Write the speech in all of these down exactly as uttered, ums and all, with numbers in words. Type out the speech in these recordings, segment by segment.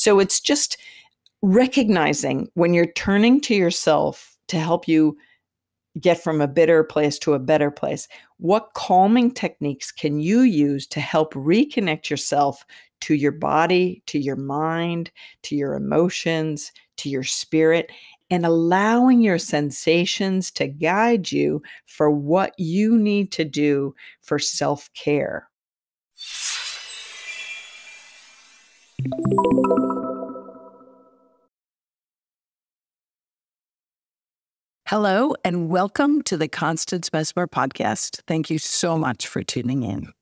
So it's just recognizing when you're turning to yourself to help you get from a bitter place to a better place, what calming techniques can you use to help reconnect yourself to your body, to your mind, to your emotions, to your spirit, and allowing your sensations to guide you for what you need to do for self-care. Hello, and welcome to the Constance Messmer Podcast. Thank you so much for tuning in.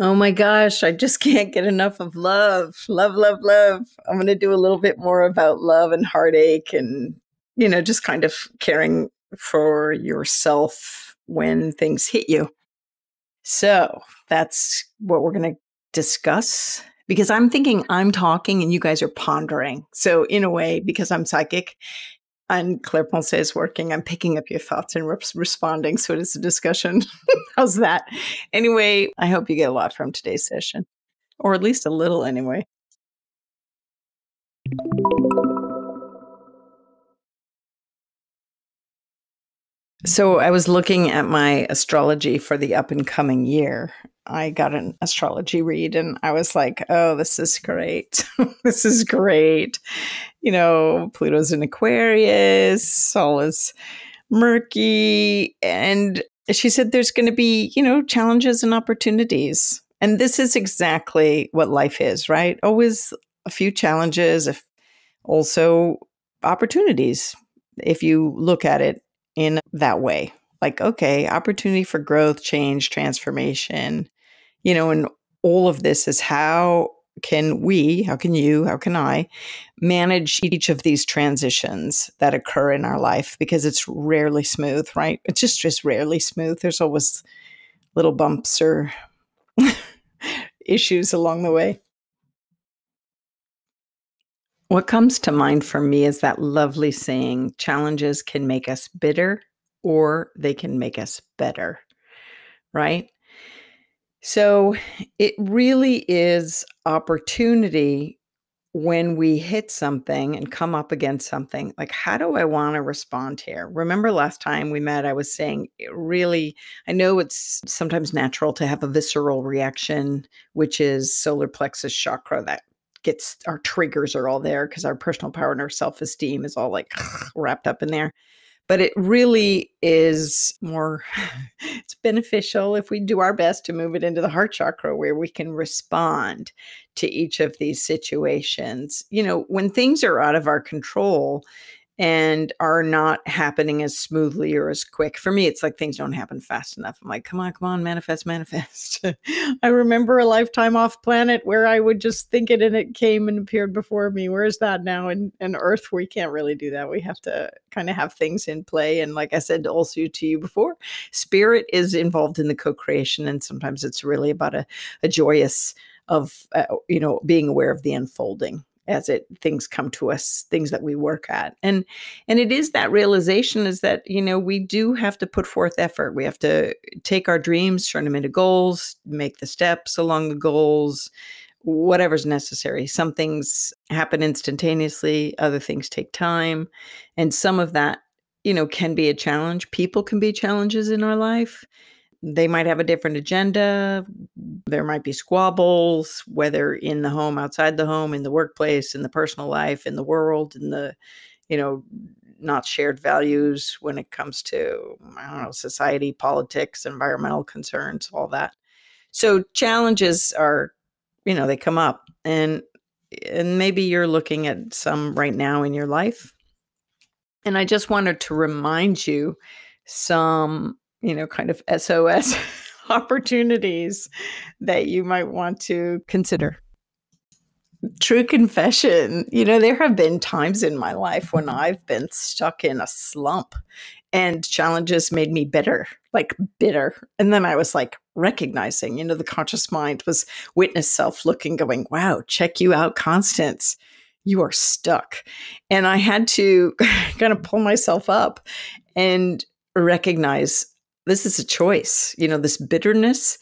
Oh my gosh, I just can't get enough of love. Love, love, love. I'm going to do a little bit more about love and heartache and, you know, just kind of caring for yourself when things hit you. So that's what we're going to discuss, because I'm thinking I'm talking and you guys are pondering. So in a way, because I'm psychic and Claire Ponce is working, I'm picking up your thoughts and re responding. So it is a discussion. How's that? Anyway, I hope you get a lot from today's session, or at least a little anyway. So I was looking at my astrology for the up and coming year. I got an astrology read and I was like, oh, this is great. This is great. You know, Pluto's in Aquarius, Sol is murky. And she said there's going to be, you know, challenges and opportunities. And this is exactly what life is, right? Always a few challenges, if also opportunities, if you look at it in that way. Like, okay, opportunity for growth, change, transformation, you know, and all of this is how can we, how can you, how can I manage each of these transitions that occur in our life? Because it's rarely smooth, right? It's just, just rarely smooth. There's always little bumps or issues along the way. What comes to mind for me is that lovely saying, challenges can make us bitter or they can make us better, right? So it really is opportunity when we hit something and come up against something. Like, how do I want to respond here? Remember last time we met, I was saying, it really, I know it's sometimes natural to have a visceral reaction, which is solar plexus chakra, that gets, our triggers are all there because our personal power and our self-esteem is all like wrapped up in there. But it really is more, it's beneficial if we do our best to move it into the heart chakra where we can respond to each of these situations. You know, when things are out of our control and are not happening as smoothly or as quick. For me, it's like things don't happen fast enough. I'm like, come on, come on, manifest, manifest. I remember a lifetime off planet where I would just think it and it came and appeared before me. Where is that now? And, and Earth, we can't really do that. We have to kind of have things in play. And like I said also to you before, spirit is involved in the co-creation. And sometimes it's really about a, a joyous of, uh, you know, being aware of the unfolding. As it things come to us, things that we work at. And and it is that realization is that, you know, we do have to put forth effort. We have to take our dreams, turn them into goals, make the steps along the goals, whatever's necessary. Some things happen instantaneously, other things take time. And some of that, you know, can be a challenge. People can be challenges in our life. They might have a different agenda. There might be squabbles, whether in the home, outside the home, in the workplace, in the personal life, in the world, in the, you know, not shared values when it comes to, I don't know, society, politics, environmental concerns, all that. So challenges are, you know, they come up and, and maybe you're looking at some right now in your life. And I just wanted to remind you some, you know, kind of S O S opportunities that you might want to consider. True confession. You know, there have been times in my life when I've been stuck in a slump and challenges made me bitter, like bitter. And then I was like recognizing, you know, the conscious mind was witness self looking, going, wow, check you out, Constance. You are stuck. And I had to kind of pull myself up and recognize this is a choice. You know, this bitterness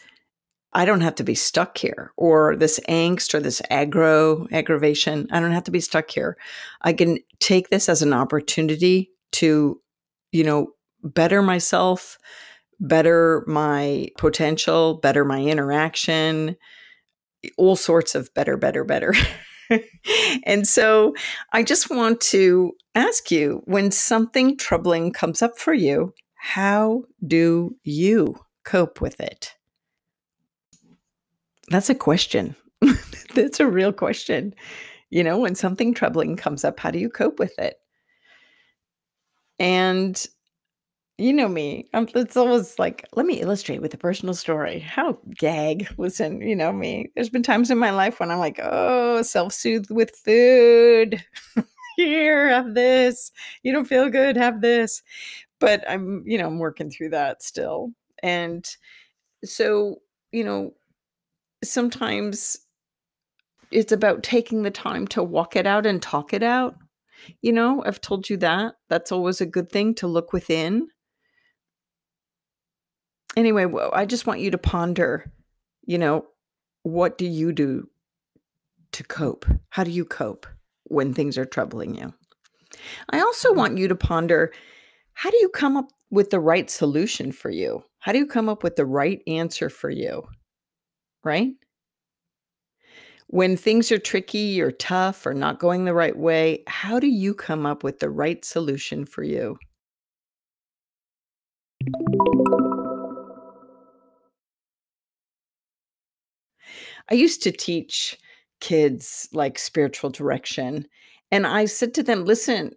I don't have to be stuck here, or this angst or this aggro aggravation. I don't have to be stuck here. I can take this as an opportunity to, you know, better myself, better my potential, better my interaction, all sorts of better, better, better. And so I just want to ask you, when something troubling comes up for you, how do you cope with it? That's a question. That's a real question. You know, when something troubling comes up, how do you cope with it? And you know me, I'm, it's always like, let me illustrate with a personal story. How gag. Listen, you know me. There's been times in my life when I'm like, oh, self-soothe with food. Here, have this. You don't feel good, have this. But I'm, you know, I'm working through that still. And so, you know, sometimes it's about taking the time to walk it out and talk it out. You know, I've told you that. That's always a good thing, to look within. Anyway, well, I just want you to ponder, you know, what do you do to cope? How do you cope when things are troubling you? I also want you to ponder, how do you come up with the right solution for you? How do you come up with the right answer for you? Right? When things are tricky or tough or not going the right way, how do you come up with the right solution for you? I used to teach kids like spiritual direction, and I said to them, listen,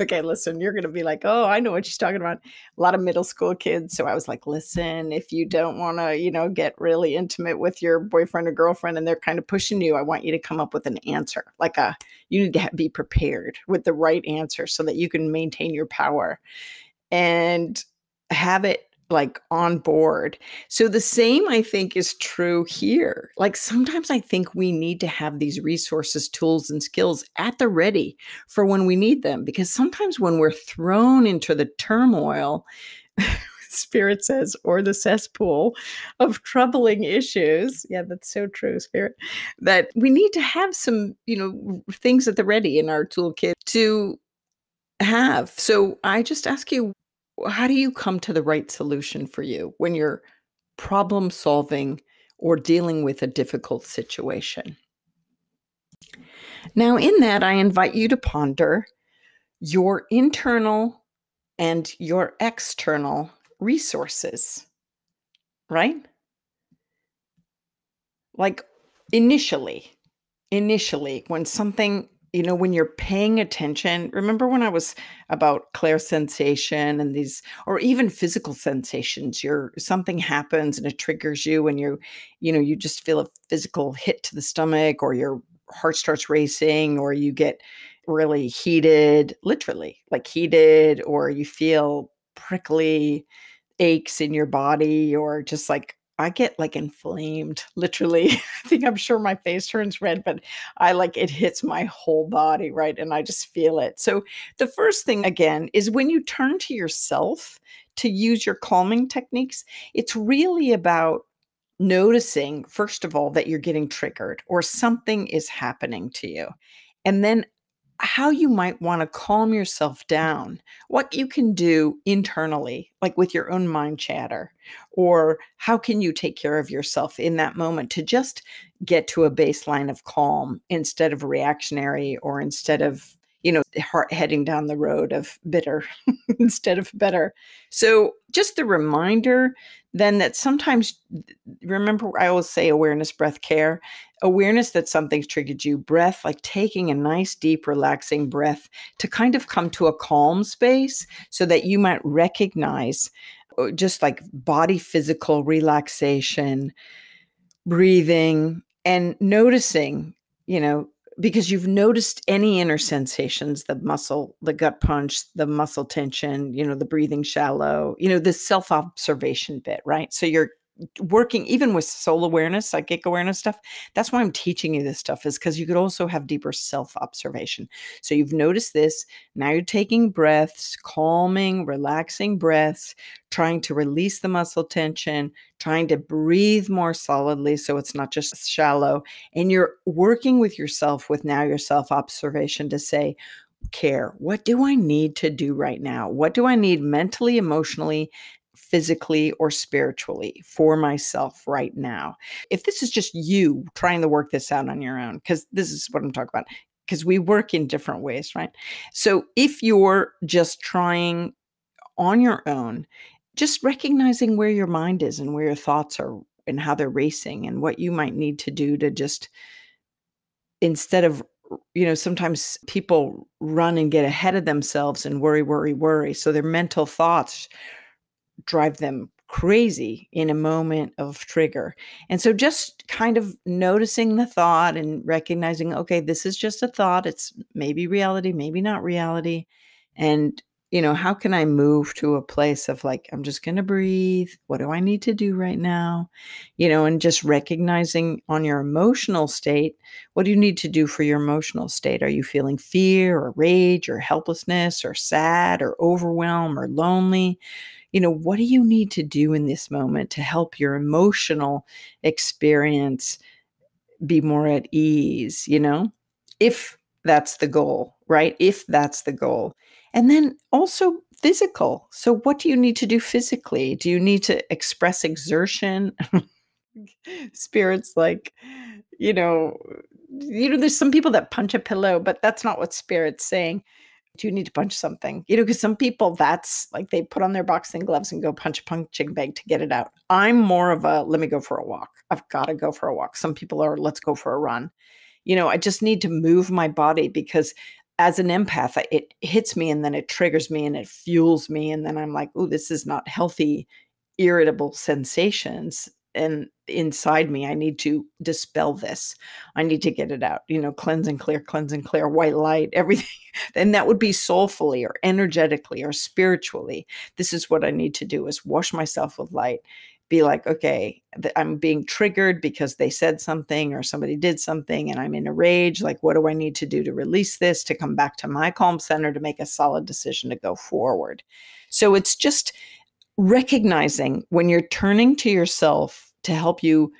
okay, listen, you're going to be like, oh, I know what she's talking about. A lot of middle school kids. So I was like, listen, if you don't want to, you know, get really intimate with your boyfriend or girlfriend and they're kind of pushing you, I want you to come up with an answer. Like a, you need to be prepared with the right answer so that you can maintain your power and have it like on board. So the same, I think, is true here. Like sometimes I think we need to have these resources, tools, and skills at the ready for when we need them. Because sometimes when we're thrown into the turmoil, Spirit says, or the cesspool of troubling issues. Yeah, that's so true, Spirit. That we need to have some, you know, things at the ready in our toolkit to have. So I just ask you, how do you come to the right solution for you when you're problem solving or dealing with a difficult situation? Now, in that, I invite you to ponder your internal and your external resources, right? Like initially, initially, when something, you know, when you're paying attention, remember when I was about clairsensation and these, or even physical sensations, you're, something happens and it triggers you and you, you know, you just feel a physical hit to the stomach, or your heart starts racing, or you get really heated, literally like heated, or you feel prickly aches in your body, or just like, I get like inflamed, literally. I think I'm sure my face turns red, but I like, it hits my whole body, right? And I just feel it. So the first thing, again, is when you turn to yourself to use your calming techniques, it's really about noticing, first of all, that you're getting triggered or something is happening to you. And then how you might want to calm yourself down, what you can do internally, like with your own mind chatter, or how can you take care of yourself in that moment to just get to a baseline of calm instead of reactionary, or instead of, you know, heart heading down the road of bitter instead of better. So just the reminder then that sometimes, remember, I always say awareness, breath, care, awareness that something's triggered you, breath, like taking a nice, deep, relaxing breath to kind of come to a calm space so that you might recognize just like body, physical relaxation, breathing, and noticing, you know, because you've noticed any inner sensations, the muscle, the gut punch, the muscle tension, you know, the breathing shallow, you know, the self-observation bit, right? So you're working even with soul awareness, psychic awareness stuff, that's why I'm teaching you this stuff, is because you could also have deeper self-observation. So you've noticed this. Now you're taking breaths, calming, relaxing breaths, trying to release the muscle tension, trying to breathe more solidly so it's not just shallow. And you're working with yourself with now your self-observation to say, care, what do I need to do right now? What do I need mentally, emotionally, physically, or spiritually for myself right now? If this is just you trying to work this out on your own, because this is what I'm talking about, because we work in different ways, right? So if you're just trying on your own, just recognizing where your mind is and where your thoughts are and how they're racing and what you might need to do to just, instead of, you know, sometimes people run and get ahead of themselves and worry, worry, worry. So their mental thoughts drive them crazy in a moment of trigger. And so just kind of noticing the thought and recognizing, okay, this is just a thought. It's maybe reality, maybe not reality. And, you know, how can I move to a place of like, I'm just going to breathe. What do I need to do right now? You know, and just recognizing on your emotional state, what do you need to do for your emotional state? Are you feeling fear or rage or helplessness or sad or overwhelm or lonely? You know, what do you need to do in this moment to help your emotional experience be more at ease, you know, if that's the goal, right? If that's the goal. And then also physical. So what do you need to do physically? Do you need to express exertion? Spirit's like, you know, you know, there's some people that punch a pillow, but that's not what Spirit's saying. Do you need to punch something? You know, because some people, that's like they put on their boxing gloves and go punch a punching bag to get it out. I'm more of a, let me go for a walk. I've got to go for a walk. Some people are, let's go for a run. You know, I just need to move my body, because as an empath, it hits me and then it triggers me and it fuels me. And then I'm like, oh, this is not healthy, irritable sensations. And inside me, I need to dispel this. I need to get it out, you know, cleanse and clear, cleanse and clear, white light, everything. And that would be soulfully or energetically or spiritually. This is what I need to do, is wash myself with light, be like, okay, I'm being triggered because they said something or somebody did something and I'm in a rage. Like, what do I need to do to release this, to come back to my calm center, to make a solid decision to go forward? So it's just recognizing when you're turning to yourself to help you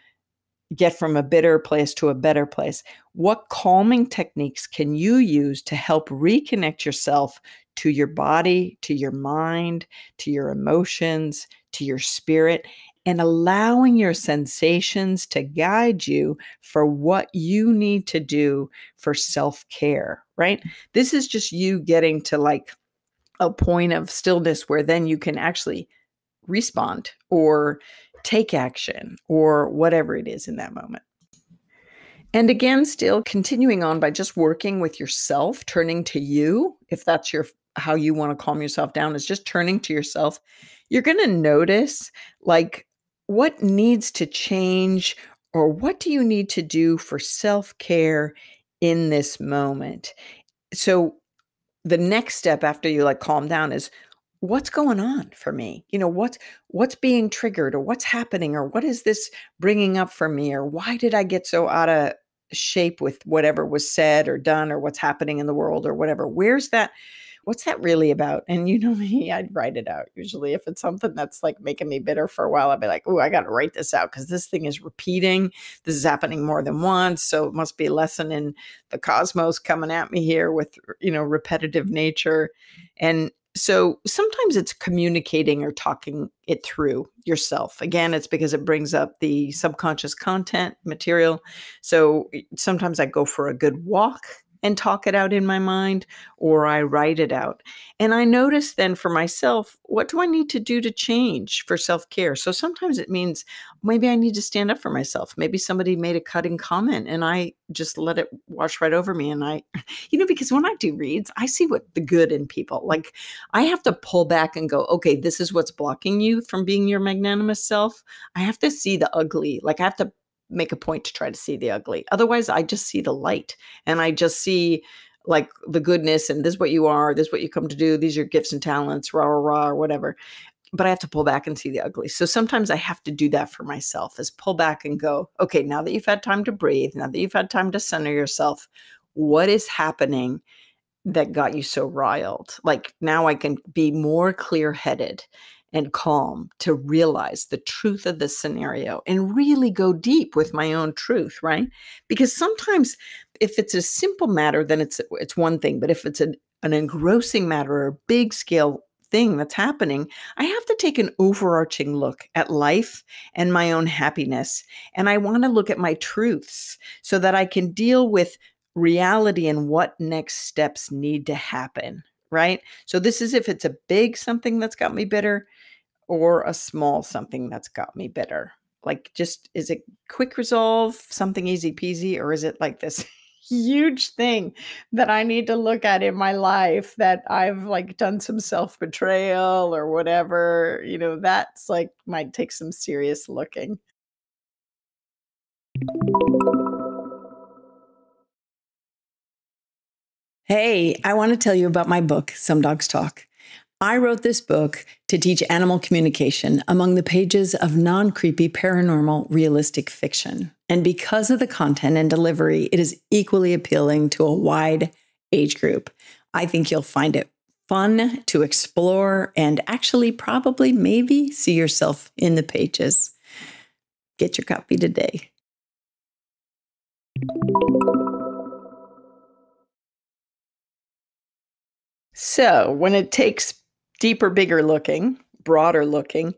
get from a bitter place to a better place, what calming techniques can you use to help reconnect yourself to your body, to your mind, to your emotions, to your spirit, and allowing your sensations to guide you for what you need to do for self-care, right? This is just you getting to like a point of stillness where then you can actually respond or take action or whatever it is in that moment. And again, still continuing on by just working with yourself, turning to you, if that's your how you want to calm yourself down, is just turning to yourself. You're going to notice like what needs to change or what do you need to do for self-care in this moment. So the next step after you like calm down is, what's going on for me? You know, what's, what's being triggered or what's happening or what is this bringing up for me? Or why did I get so out of shape with whatever was said or done or what's happening in the world or whatever? Where's that? What's that really about? And you know me, I'd write it out. Usually if it's something that's like making me bitter for a while, I'd be like, oh, I got to write this out because this thing is repeating. This is happening more than once. So it must be a lesson in the cosmos coming at me here with, you know, repetitive nature. And so sometimes it's communicating or talking it through yourself. Again, it's because it brings up the subconscious content material. So sometimes I go for a good walk and talk it out in my mind, or I write it out. And I notice then for myself, what do I need to do to change for self-care? So sometimes it means maybe I need to stand up for myself. Maybe somebody made a cutting comment and I just let it wash right over me. And I, you know, because when I do reads, I see what the good in people, like I have to pull back and go, okay, this is what's blocking you from being your magnanimous self. I have to see the ugly. Like I have to make a point to try to see the ugly. Otherwise, I just see the light and I just see like the goodness and this is what you are, this is what you come to do, these are your gifts and talents, rah, rah, rah, or whatever. but I have to pull back and see the ugly. So sometimes I have to do that for myself, is pull back and go, okay, now that you've had time to breathe, now that you've had time to center yourself, what is happening that got you so riled? Like, now I can be more clear-headed and calm to realize the truth of the scenario and really go deep with my own truth, right? Because sometimes if it's a simple matter, then it's it's one thing. But if it's an, an engrossing matter or a big scale thing that's happening, I have to take an overarching look at life and my own happiness. And I want to look at my truths so that I can deal with reality and what next steps need to happen, right? So this is if it's a big something that's got me bitter or a small something that's got me bitter. Like, just, is it quick resolve, something easy peasy, or is it like this huge thing that I need to look at in my life that I've like done some self-betrayal or whatever, you know, that's like might take some serious looking. Hey, I want to tell you about my book, Some Dogs Talk. I wrote this book to teach animal communication among the pages of non-creepy, paranormal, realistic fiction. And because of the content and delivery, it is equally appealing to a wide age group. I think you'll find it fun to explore and actually probably maybe see yourself in the pages. Get your copy today. So when it takes deeper, bigger looking, broader looking,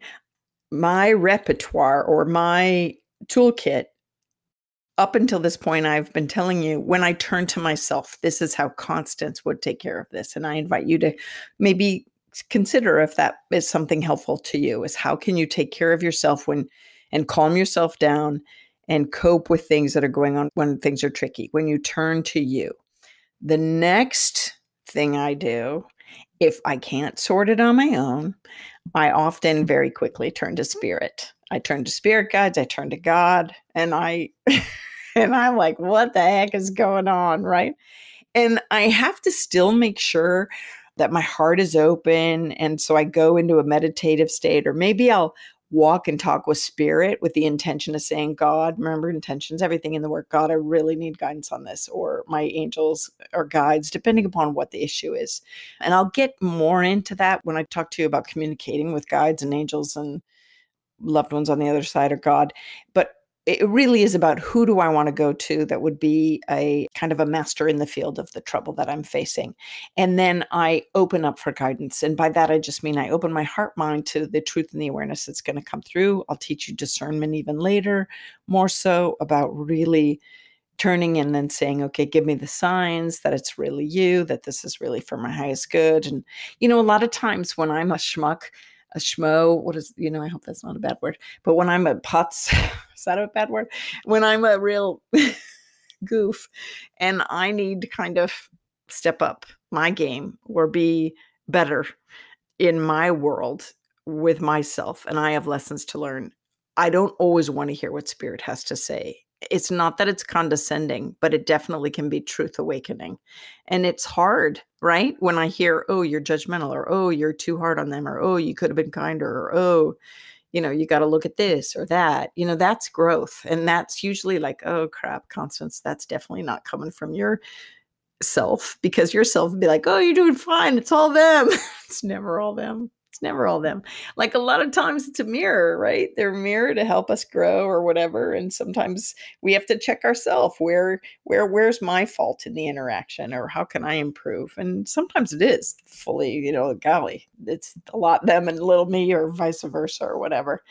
my repertoire or my toolkit, up until this point, I've been telling you, when I turn to myself, this is how Constance would take care of this. And I invite you to maybe consider if that is something helpful to you, is how can you take care of yourself when and calm yourself down and cope with things that are going on when things are tricky, when you turn to you. The next thing I do, if I can't sort it on my own, I often very quickly turn to spirit. I turn to spirit guides, I turn to God, and I and I'm like, what the heck is going on, right? And I have to still make sure that my heart is open, and so I go into a meditative state, or maybe I'll walk and talk with spirit with the intention of saying, God, remember, intentions, everything in the work, God, I really need guidance on this, or my angels or guides, depending upon what the issue is. And I'll get more into that when I talk to you about communicating with guides and angels and loved ones on the other side or God. But it really is about, who do I want to go to that would be a kind of a master in the field of the trouble that I'm facing? And then I open up for guidance. And by that, I just mean I open my heart mind to the truth and the awareness that's going to come through. I'll teach you discernment even later, more so about really turning and then saying, okay, give me the signs that it's really you, that this is really for my highest good. And, you know, a lot of times when I'm a schmuck, a schmo, what is, you know, I hope that's not a bad word, but when I'm a putz, is that a bad word? When I'm a real goof and I need to kind of step up my game or be better in my world with myself, and I have lessons to learn, I don't always want to hear what spirit has to say. It's not that it's condescending, but it definitely can be truth awakening. And it's hard, right? When I hear, oh, you're judgmental, or, oh, you're too hard on them, or, oh, you could have been kinder, or, oh, you know, you got to look at this or that, you know, that's growth. And that's usually like, oh, crap, Constance, that's definitely not coming from your self, because yourself would be like, oh, you're doing fine. It's all them. It's never all them. It's never all them. Like, a lot of times it's a mirror, right? They're a mirror to help us grow or whatever. And sometimes we have to check ourselves, where, where, where's my fault in the interaction, or how can I improve? And sometimes it is fully, you know, golly, it's a lot them and little me, or vice versa or whatever.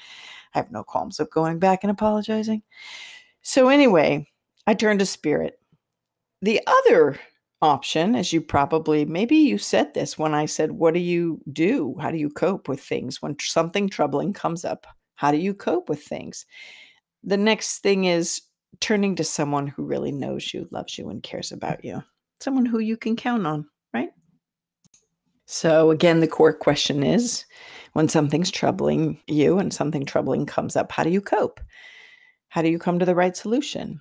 I have no qualms of going back and apologizing. So anyway, I turn to spirit. The other option, as you probably, maybe you said this when I said, what do you do? How do you cope with things when something troubling comes up? How do you cope with things? The next thing is turning to someone who really knows you, loves you, and cares about you. Someone who you can count on, right? So again, the core question is, when something's troubling you and something troubling comes up, how do you cope? How do you come to the right solution?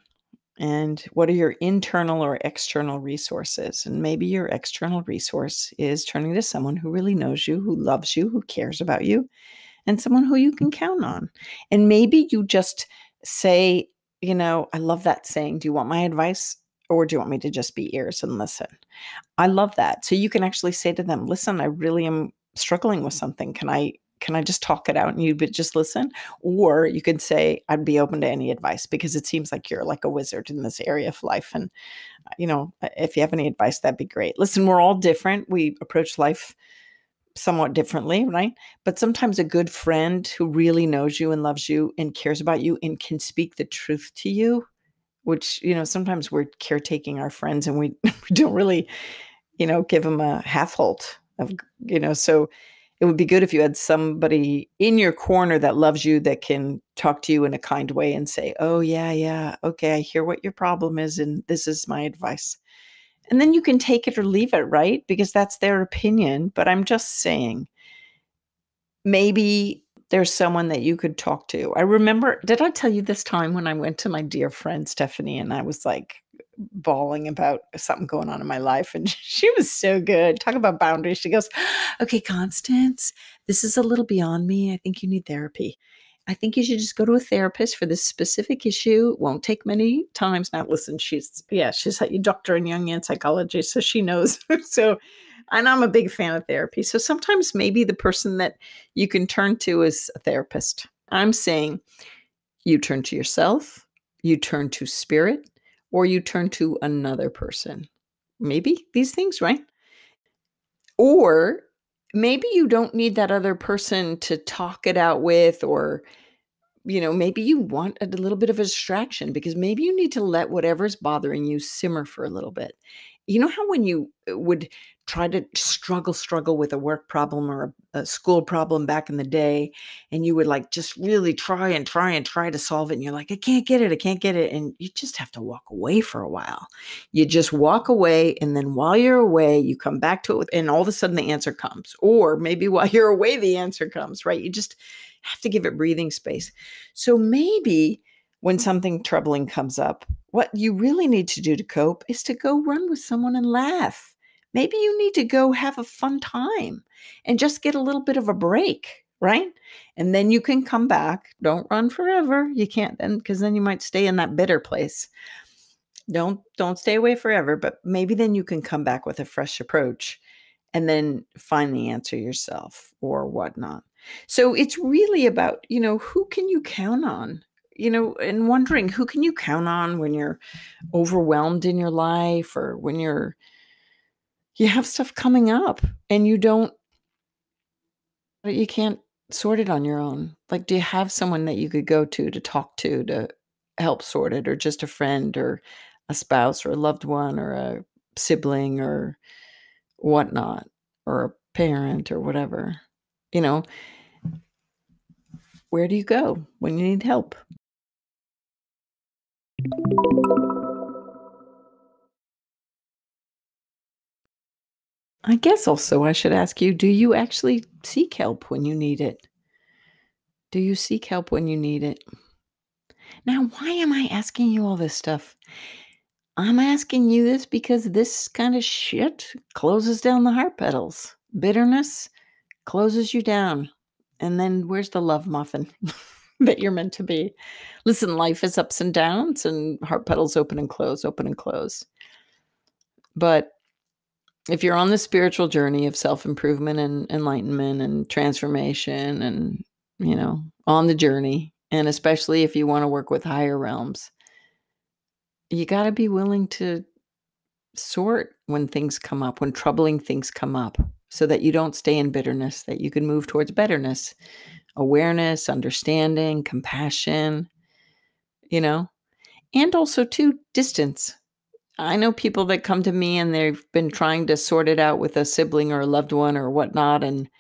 And what are your internal or external resources? And maybe your external resource is turning to someone who really knows you, who loves you, who cares about you, and someone who you can count on. And maybe you just say, you know, I love that saying, do you want my advice? Or do you want me to just be ears and listen? I love that. So you can actually say to them, listen, I really am struggling with something. Can I Can I just talk it out and you just listen? Or you could say, I'd be open to any advice because it seems like you're like a wizard in this area of life. And, you know, if you have any advice, that'd be great. Listen, we're all different. We approach life somewhat differently, right? But sometimes a good friend who really knows you and loves you and cares about you and can speak the truth to you, which, you know, sometimes we're caretaking our friends and we, we don't really, you know, give them a half halt of, you know, so it would be good if you had somebody in your corner that loves you, that can talk to you in a kind way and say, oh, yeah, yeah, okay, I hear what your problem is, and this is my advice. And then you can take it or leave it, right? Because that's their opinion. But I'm just saying, maybe there's someone that you could talk to. I remember, did I tell you this time when I went to my dear friend Stephanie and I was like bawling about something going on in my life, and she was so good. Talk about boundaries. She goes, okay, Constance, this is a little beyond me. I think you need therapy. I think you should just go to a therapist for this specific issue. It won't take many times. Now listen, she's, yeah, she's a doctor in Jungian psychology, so she knows. So, and I'm a big fan of therapy. So sometimes maybe the person that you can turn to is a therapist. I'm saying you turn to yourself, you turn to spirit, or you turn to another person. Maybe these things, right? Or maybe you don't need that other person to talk it out with, or, you know, maybe you want a little bit of a distraction because maybe you need to let whatever's bothering you simmer for a little bit. You know how when you would try to struggle, struggle with a work problem or a, a school problem back in the day, and you would like just really try and try and try to solve it. And you're like, I can't get it. I can't get it. And you just have to walk away for a while. You just walk away. And then while you're away, you come back to it. And all of a sudden the answer comes, or maybe while you're away, the answer comes, right? You just have to give it breathing space. So maybe when something troubling comes up, what you really need to do to cope is to go run with someone and laugh. Maybe you need to go have a fun time and just get a little bit of a break, right? And then you can come back. Don't run forever. You can't then, because then you might stay in that bitter place. Don't, don't stay away forever, but maybe then you can come back with a fresh approach and then finally answer yourself or whatnot. So it's really about, you know, who can you count on? You know, and wondering who can you count on when you're overwhelmed in your life, or when you're, you have stuff coming up and you don't, you can't sort it on your own. Like, do you have someone that you could go to, to talk to, to help sort it, or just a friend or a spouse or a loved one or a sibling or whatnot, or a parent or whatever, you know, where do you go when you need help? I guess also I should ask you, do you actually seek help when you need it? Do you seek help when you need it? Now, why am I asking you all this stuff? I'm asking you this because this kind of shit closes down the heart petals. Bitterness closes you down. And then where's the love muffin that you're meant to be? Listen, life is ups and downs, and heart petals open and close, open and close. But if you're on the spiritual journey of self-improvement and enlightenment and transformation and, you know, on the journey, and especially if you want to work with higher realms, you got to be willing to sort when things come up, when troubling things come up, so that you don't stay in bitterness, that you can move towards betterness, awareness, understanding, compassion, you know, and also too, distance. I know people that come to me and they've been trying to sort it out with a sibling or a loved one or whatnot. And,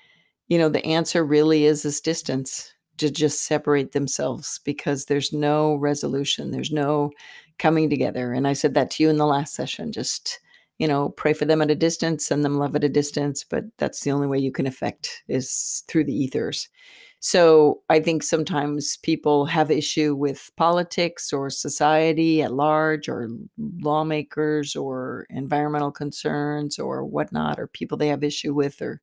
you know, the answer really is this distance, to just separate themselves, because there's no resolution. There's no coming together. And I said that to you in the last session, just, you know, pray for them at a distance, send them love at a distance. But that's the only way you can affect, is through the ethers. So I think sometimes people have issue with politics or society at large, or lawmakers or environmental concerns or whatnot, or people they have issue with, or,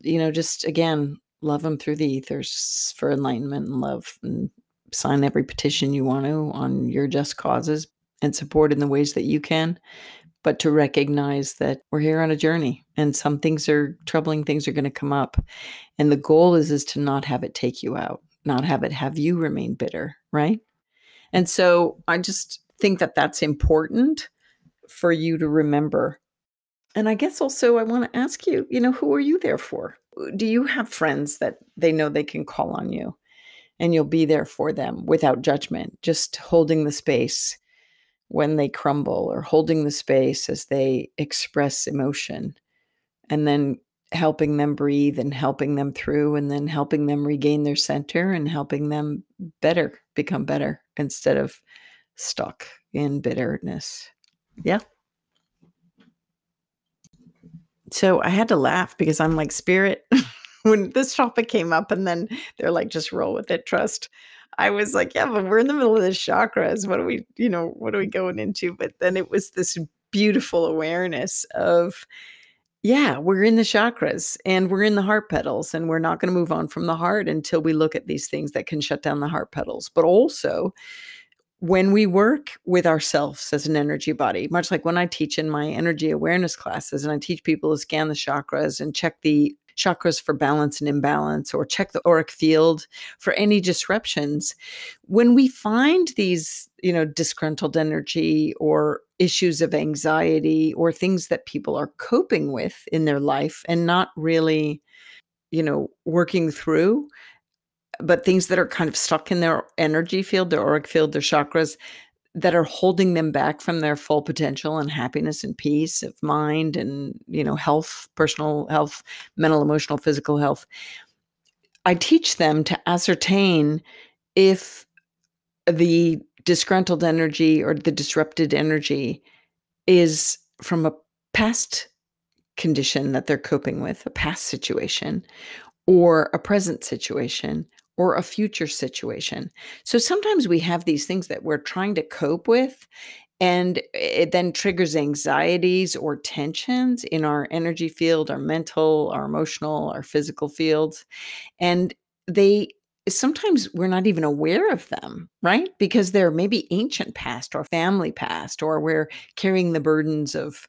you know, just again, love them through the ethers for enlightenment and love, and sign every petition you want to on your just causes and support in the ways that you can. But to recognize that we're here on a journey, and some things are troubling, things are going to come up. And the goal is, is to not have it take you out, not have it have you remain bitter, right? And so I just think that that's important for you to remember. And I guess also I want to ask you, you know, who are you there for? Do you have friends that they know they can call on you and you'll be there for them without judgment, just holding the space when they crumble, or holding the space as they express emotion, and then helping them breathe and helping them through, and then helping them regain their center and helping them better, become better instead of stuck in bitterness. Yeah. So I had to laugh because I'm like, spirit, when this topic came up, and then they're like, just roll with it, trust. I was like, yeah, but we're in the middle of the chakras. What are we, you know, what are we going into? But then it was this beautiful awareness of, yeah, we're in the chakras and we're in the heart petals, and we're not going to move on from the heart until we look at these things that can shut down the heart petals. But also when we work with ourselves as an energy body, much like when I teach in my energy awareness classes and I teach people to scan the chakras and check the chakras for balance and imbalance, or check the auric field for any disruptions. When we find these, you know, disgruntled energy or issues of anxiety or things that people are coping with in their life and not really, you know, working through, but things that are kind of stuck in their energy field, their auric field, their chakras, that are holding them back from their full potential and happiness and peace of mind and, you know, health, personal health, mental, emotional, physical health. I teach them to ascertain if the disgruntled energy or the disrupted energy is from a past condition that they're coping with, a past situation, or a present situation, or a future situation. So sometimes we have these things that we're trying to cope with, and it then triggers anxieties or tensions in our energy field, our mental, our emotional, our physical fields. And they sometimes we're not even aware of them, right? Because they're maybe ancient past or family past, or we're carrying the burdens of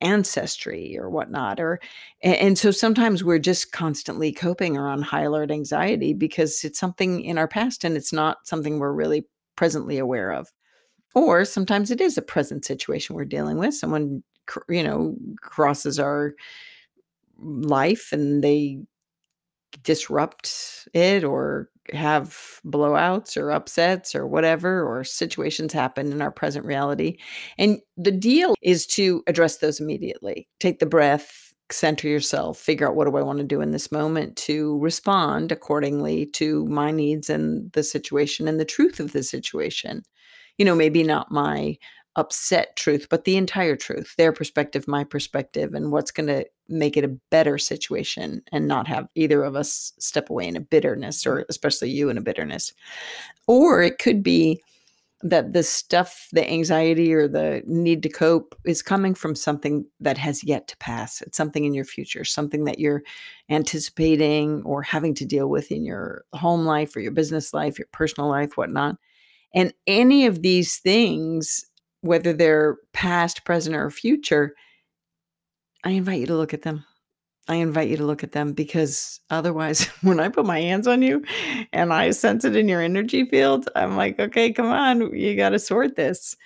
ancestry or whatnot. Or, and so sometimes we're just constantly coping or on high alert anxiety because it's something in our past and it's not something we're really presently aware of. Or sometimes it is a present situation we're dealing with. Someone, you know, crosses our life and they disrupt it, or have blowouts or upsets or whatever, or situations happen in our present reality. And the deal is to address those immediately. Take the breath, center yourself, figure out what do I want to do in this moment to respond accordingly to my needs and the situation and the truth of the situation. You know, maybe not my upset truth, but the entire truth, their perspective, my perspective, and what's going to make it a better situation and not have either of us step away in a bitterness, or especially you in a bitterness. Or it could be that the stuff, the anxiety or the need to cope is coming from something that has yet to pass. It's something in your future, something that you're anticipating or having to deal with in your home life or your business life, your personal life, whatnot. And any of these things, whether they're past, present, or future, I invite you to look at them. I invite you to look at them, because otherwise, when I put my hands on you and I sense it in your energy field, I'm like, okay, come on, you got to sort this.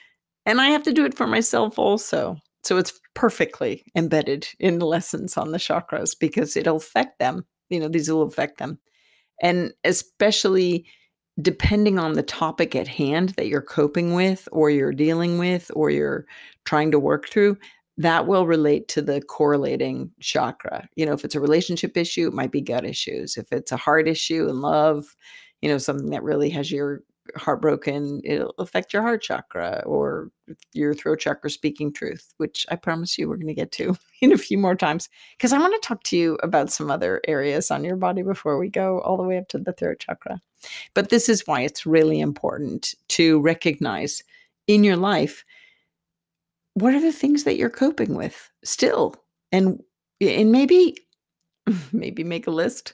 And I have to do it for myself also. So it's perfectly embedded in the lessons on the chakras, because it'll affect them. You know, these will affect them. And especially depending on the topic at hand that you're coping with, or you're dealing with, or you're trying to work through, that will relate to the correlating chakra. You know, if it's a relationship issue, it might be gut issues. If it's a heart issue and love, you know, something that really has your heartbroken, it'll affect your heart chakra or your throat chakra speaking truth, which I promise you we're going to get to in a few more times, because I want to talk to you about some other areas on your body before we go all the way up to the throat chakra. But this is why it's really important to recognize in your life, what are the things that you're coping with still? And, and maybe, maybe make a list.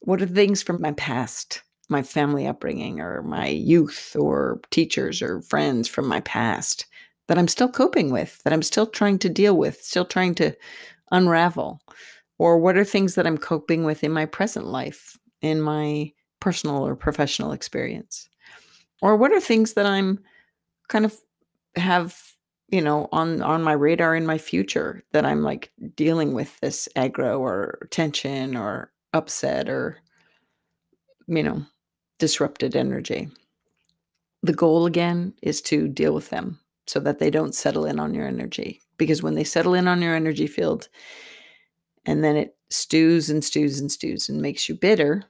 What are the things from my past, my family upbringing or my youth or teachers or friends from my past that I'm still coping with, that I'm still trying to deal with, still trying to unravel? Or what are things that I'm coping with in my present life, in my personal or professional experience? Or what are things that I'm kind of have, you know, on, on my radar in my future that I'm like dealing with this aggro or tension or upset or, you know, disrupted energy. The goal again is to deal with them so that they don't settle in on your energy, because when they settle in on your energy field and then it stews and stews and stews and makes you bitter,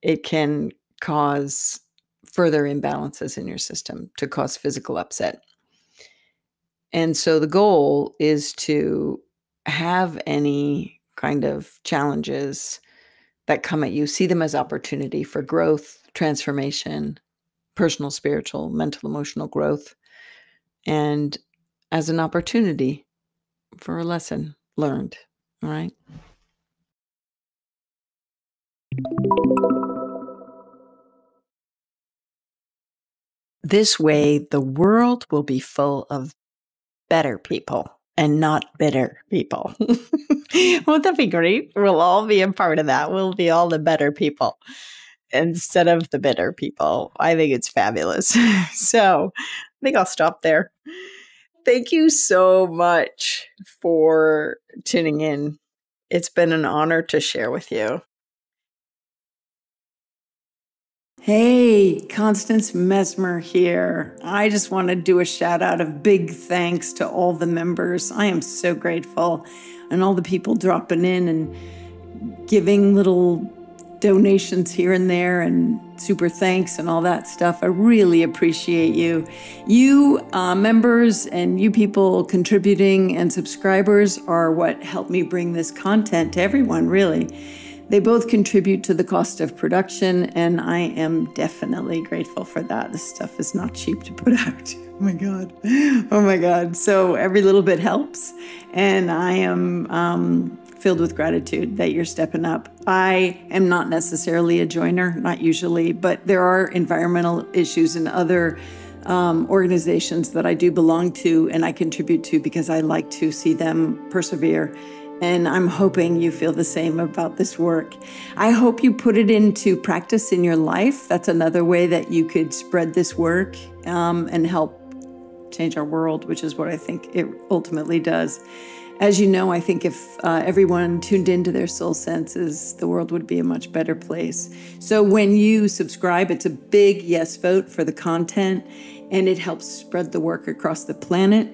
it can cause further imbalances in your system, to cause physical upset. And so the goal is to have any kind of challenges that come at you, see them as opportunity for growth, transformation, personal, spiritual, mental, emotional growth, and as an opportunity for a lesson learned, all right? This way, the world will be full of better people and not bitter people. Won't that be great? We'll all be a part of that. We'll be all the better people instead of the bitter people. I think it's fabulous. So I think I'll stop there. Thank you so much for tuning in. It's been an honor to share with you. Hey, Constance Messmer here. I just want to do a shout out of big thanks to all the members. I am so grateful, and all the people dropping in and giving little donations here and there and super thanks and all that stuff. I really appreciate you. You uh, members and you people contributing and subscribers are what help me bring this content to everyone, really. They both contribute to the cost of production, and I am definitely grateful for that. This stuff is not cheap to put out. Oh my God. Oh my God. So every little bit helps, and I am um, filled with gratitude that you're stepping up. I am not necessarily a joiner, not usually, but there are environmental issues and other Um, organizations that I do belong to and I contribute to because I like to see them persevere. And I'm hoping you feel the same about this work. I hope you put it into practice in your life. That's another way that you could spread this work um, and help change our world, which is what I think it ultimately does. As you know, I think if uh, everyone tuned into their soul senses, the world would be a much better place. So when you subscribe, it's a big yes vote for the content, and it helps spread the work across the planet.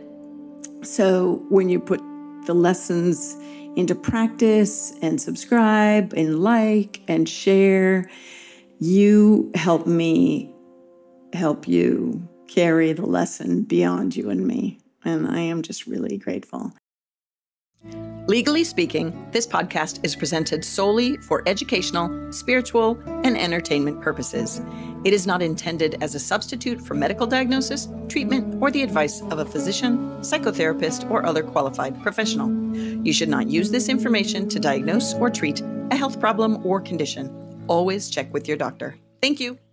So when you put the lessons into practice and subscribe and like and share, you help me help you carry the lesson beyond you and me. And I am just really grateful. Legally speaking, this podcast is presented solely for educational, spiritual, and entertainment purposes. It is not intended as a substitute for medical diagnosis, treatment, or the advice of a physician, psychotherapist, or other qualified professional. You should not use this information to diagnose or treat a health problem or condition. Always check with your doctor. Thank you.